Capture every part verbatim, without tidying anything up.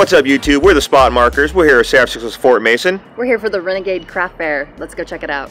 What's up, YouTube? We're the Spot Markers. We're here at San Francisco's Fort Mason. We're here for the Renegade Craft Fair. Let's go check it out.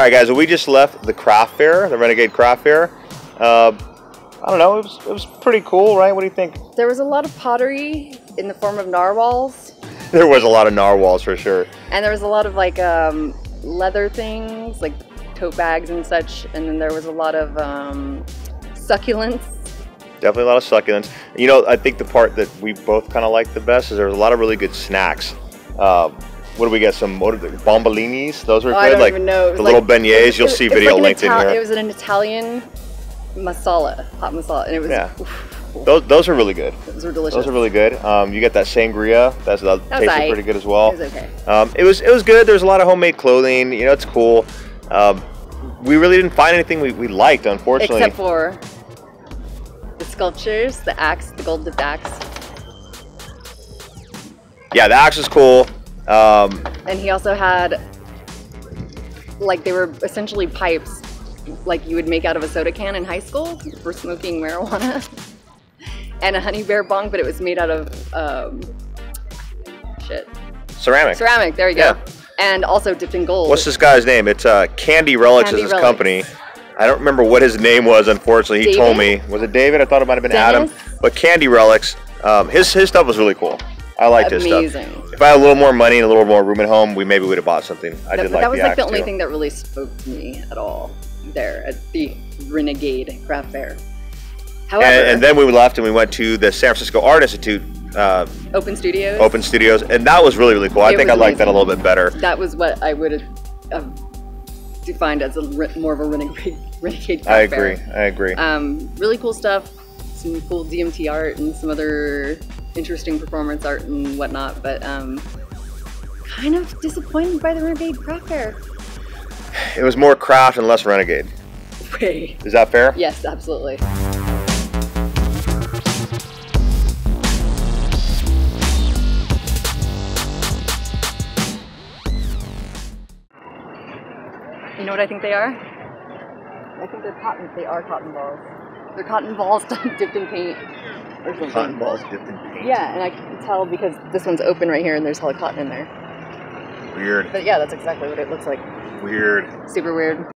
Alright guys, well, we just left the craft fair, the Renegade Craft Fair. Uh, I don't know, it was, it was pretty cool, right? What do you think? There was a lot of pottery in the form of narwhals. There was a lot of narwhals for sure. And there was a lot of like um, leather things, like tote bags and such. And then there was a lot of um, succulents. Definitely a lot of succulents. You know, I think the part that we both kind of liked the best is there was a lot of really good snacks. Uh, What do we get? Some what are they, bombolinis? Those are oh, good. I don't like even know. The like, little beignets. Was, you'll see video like linked in here. It was an Italian masala, hot masala, and it was. Yeah. Oof. Those those are really good. Those were delicious. Those are really good. Um, you get that sangria. That's that, that tasted right. pretty good as well. It was okay. Um, it was it was good. There's a lot of homemade clothing. You know, it's cool. Um, we really didn't find anything we we liked, unfortunately. Except for the sculptures, the axe, the gold dipped axe. Yeah, the axe is cool. Um, and he also had, like, they were essentially pipes, like you would make out of a soda can in high school for smoking marijuana, and a honey bear bong, but it was made out of um, shit. Ceramic. Ceramic. There you go. Yeah. And also dipped in gold. What's this guy's name? It's uh, Candy Relics is his company. I don't remember what his name was. Unfortunately, he David? told me. Was it David? I thought it might have been Dennis? Adam. But Candy Relics. Um, his his stuff was really cool. I liked his stuff. If I had a little more money and a little more room at home, we maybe would have bought something. I that, did like that was the like the only too. thing that really spoke to me at all there at the Renegade Craft Fair. However, and, and then we left and we went to the San Francisco Art Institute. Uh, Open Studios. Open Studios, and that was really really cool. It I think I liked amazing. that a little bit better. That was what I would have defined as a more of a renegade renegade. Craft I agree. Fair. I agree. Um, really cool stuff. Some cool D M T art and some other interesting performance art and whatnot, but um, kind of disappointed by the Renegade Craft Fair. It was more craft and less renegade. Way. Is that fair? Yes, absolutely. You know what I think they are? I think they're cotton. They are cotton balls. They're cotton balls dipped in paint. Or something. Cotton balls dipped in paint. Yeah, and I can tell because this one's open right here and there's hella cotton in there. Weird. But yeah, that's exactly what it looks like. Weird. Super weird.